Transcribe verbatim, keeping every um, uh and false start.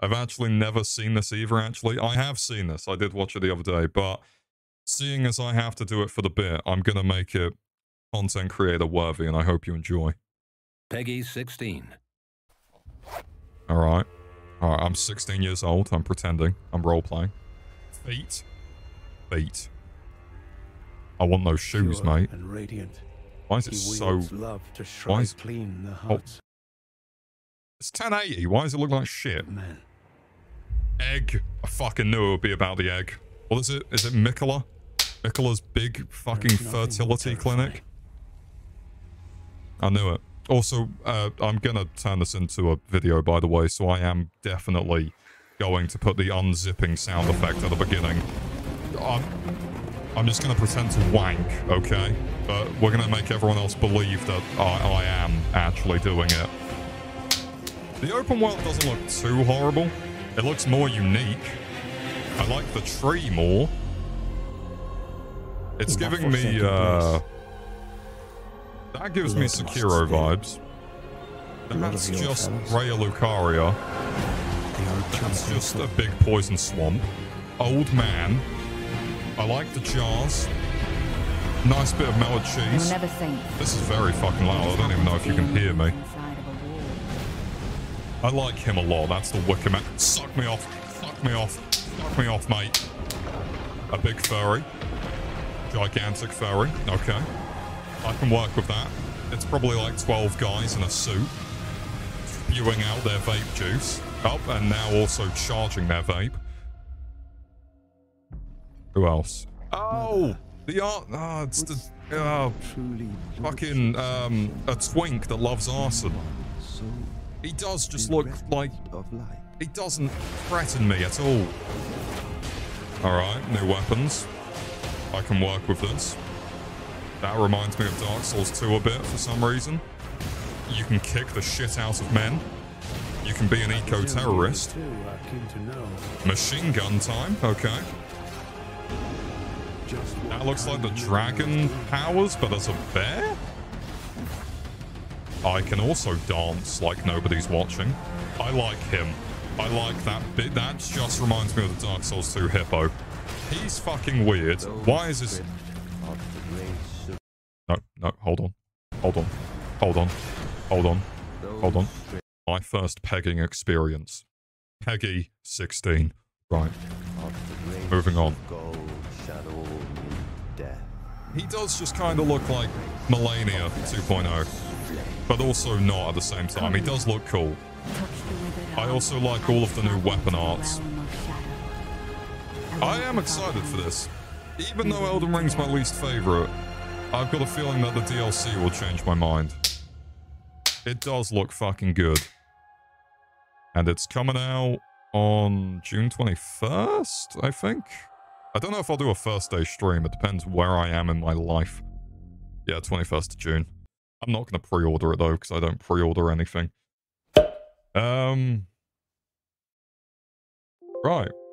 I've actually never seen this either, actually. I have seen this. I did watch it the other day, but seeing as I have to do it for the bit, I'm going to make it content creator worthy, and I hope you enjoy. Peggy sixteen. All right. All right, I'm sixteen years old. I'm pretending. I'm role-playing. Feet. Feet. I want those shoes, pure mate. And radiant. Why is it so... Love to why is... Clean the hearts. Oh. It's ten eighty. Why does it look like shit? Man. Egg. I fucking knew it would be about the egg. What is it? Is it Mikola? Mikola's big fucking fertility clinic? I knew it. Also, uh, I'm gonna turn this into a video, by the way, so I am definitely going to put the unzipping sound effect at the beginning. I'm, I'm just gonna pretend to wank, okay? But we're gonna make everyone else believe that I, I am actually doing it. The open world doesn't look too horrible. It looks more unique. I like the tree more. It's giving me, uh... that gives me Sekiro vibes. That's just Rhea Lucaria. That's just a big poison swamp. Old man. I like the jars. Nice bit of melted cheese. This is very fucking loud. I don't even know if you can hear me. I like him a lot. That's the Wicker Man. Suck me off. Suck me off. Suck me off, mate. A big furry. Gigantic furry. Okay. I can work with that. It's probably like twelve guys in a suit. Spewing out their vape juice. Oh, and now also charging their vape. Who else? Oh! The art... Oh, it's the... Oh, fucking... Um, a twink that loves arson. He does just look like... He doesn't threaten me at all. Alright, new weapons. I can work with this. That reminds me of Dark Souls two a bit for some reason. You can kick the shit out of men. You can be an eco-terrorist. Machine gun time, okay. That looks like the dragon powers, but as a bear? I can also dance like nobody's watching. I like him. I like that bit. That just reminds me of the Dark Souls two hippo. He's fucking weird. Why is this... No, no, hold on. Hold on. Hold on. Hold on. Hold on. My first pegging experience. Peggy sixteen. Right. Moving on. He does just kind of look like Malenia two point oh. But also not at the same time. He does look cool. I also like all of the new weapon arts. I am excited for this. Even though Elden Ring's my least favorite, I've got a feeling that the D L C will change my mind. It does look fucking good. And it's coming out on June twenty-first, I think? I don't know if I'll do a first day stream. It depends where I am in my life. Yeah, twenty-first of June. I'm not going to pre-order it, though, because I don't pre-order anything. Um, right.